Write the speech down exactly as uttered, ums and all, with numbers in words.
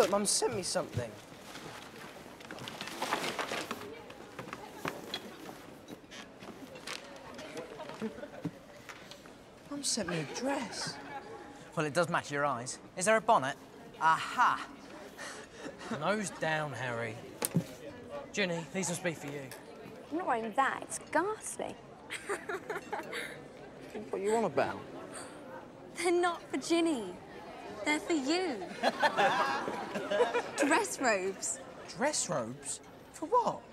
look, Mum sent me something. Mum sent me a dress. Well, it does match your eyes. Is there a bonnet? Aha! Nose down, Harry. Ginny, these must be for you. I'm not wearing that. It's ghastly. What are you on about? They're not for Ginny. They're for you. Dress robes. Dress robes? For what?